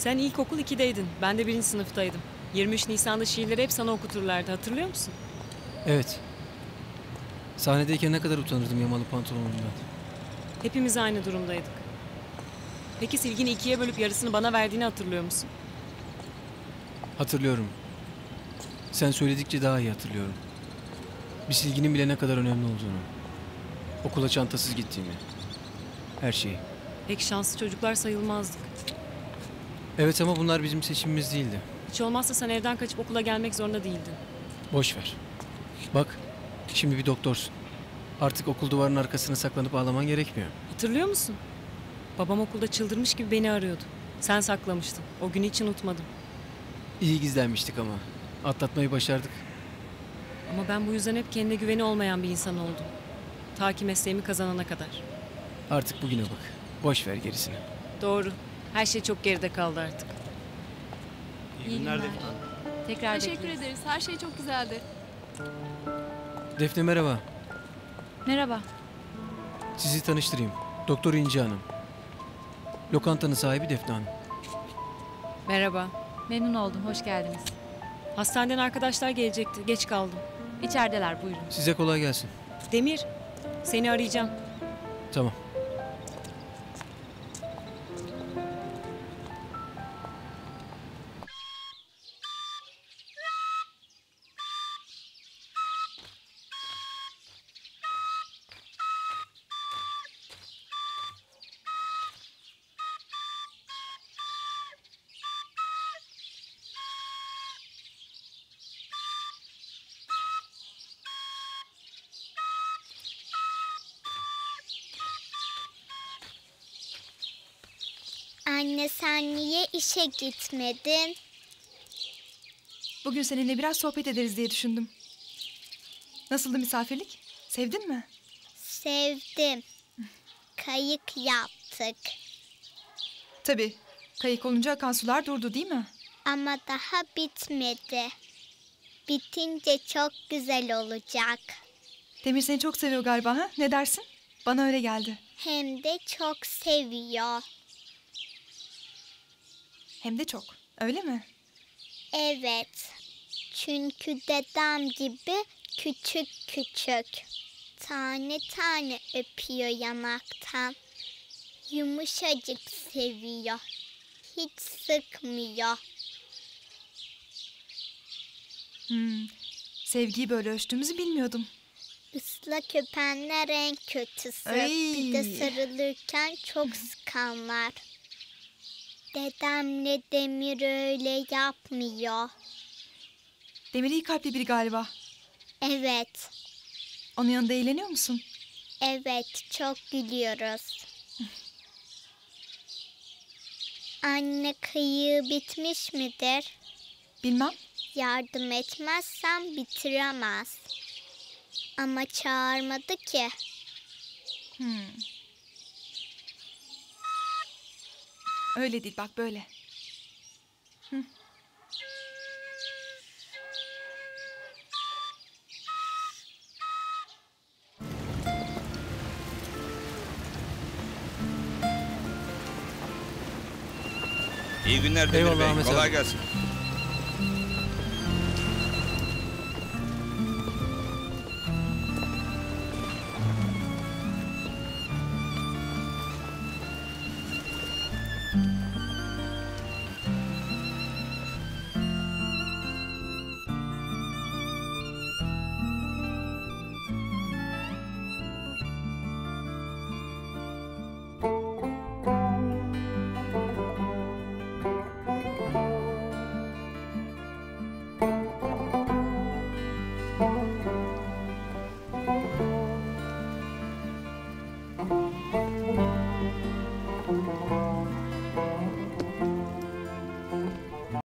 Sen ilkokul 2'deydin. Ben de 1. sınıftaydım. 23 Nisan'da şiirleri hep sana okuturlardı. Hatırlıyor musun? Evet. Sahnedeyken ne kadar utanırdım yamalı pantolonumdan. Hepimiz aynı durumdaydık. Peki silgini 2'ye bölüp yarısını bana verdiğini hatırlıyor musun? Hatırlıyorum. Sen söyledikçe daha iyi hatırlıyorum. Bir silginin bile ne kadar önemli olduğunu. Okula çantasız gittiğimi. Her şeyi. Pek şanslı çocuklar sayılmazdık. Evet ama bunlar bizim seçimimiz değildi. Hiç olmazsa sen evden kaçıp okula gelmek zorunda değildin. Boş ver. Bak, şimdi bir doktorsun. Artık okul duvarının arkasına saklanıp ağlaman gerekmiyor. Hatırlıyor musun? Babam okulda çıldırmış gibi beni arıyordu. Sen saklamıştın. O günü hiç unutmadım. İyi gizlenmiştik ama. Atlatmayı başardık. Ama ben bu yüzden hep kendine güveni olmayan bir insan oldum. Ta ki mesleğimi kazanana kadar. Artık bugüne bak. Boş ver gerisini. Doğru. Her şey çok geride kaldı artık. İyi günler Defne. Tekrar teşekkür ederiz. Her şey çok güzeldi. Defne merhaba. Merhaba. Sizi tanıştırayım. Doktor İnci Hanım. Lokantanın sahibi Defne Hanım. Merhaba. Memnun oldum. Hoş geldiniz. Hastaneden arkadaşlar gelecekti. Geç kaldım. İçerideler. Buyurun. Size kolay gelsin. Demir, seni arayacağım. Tamam. Anne sen niye işe gitmedin? Bugün seninle biraz sohbet ederiz diye düşündüm. Nasıldı misafirlik? Sevdin mi? Sevdim. Kayık yaptık. Tabii. Kayık olunca akan sular durdu değil mi? Ama daha bitmedi. Bitince çok güzel olacak. Demir seni çok seviyor galiba ha? Ne dersin? Bana öyle geldi. Hem de çok seviyor. Hem de çok. Öyle mi? Evet. Çünkü dedem gibi küçük küçük. Tane tane öpüyor yanaktan. Yumuşacık seviyor. Hiç sıkmıyor. Sevgiyi böyle ölçtüğümüzü bilmiyordum. Islak öpenler en kötüsü. Ay. Bir de sarılırken çok sıkanlar. Dedemle Demir öyle yapmıyor. Demir iyi kalpli biri galiba. Evet. Onun yanında eğleniyor musun? Evet, çok gülüyoruz. Anne kayığı bitmiş midir? Bilmem. Yardım etmezsem bitiremez. Ama çağırmadı ki. Öyle değil bak böyle. İyi günler Demir Bey. Kolay gelsin.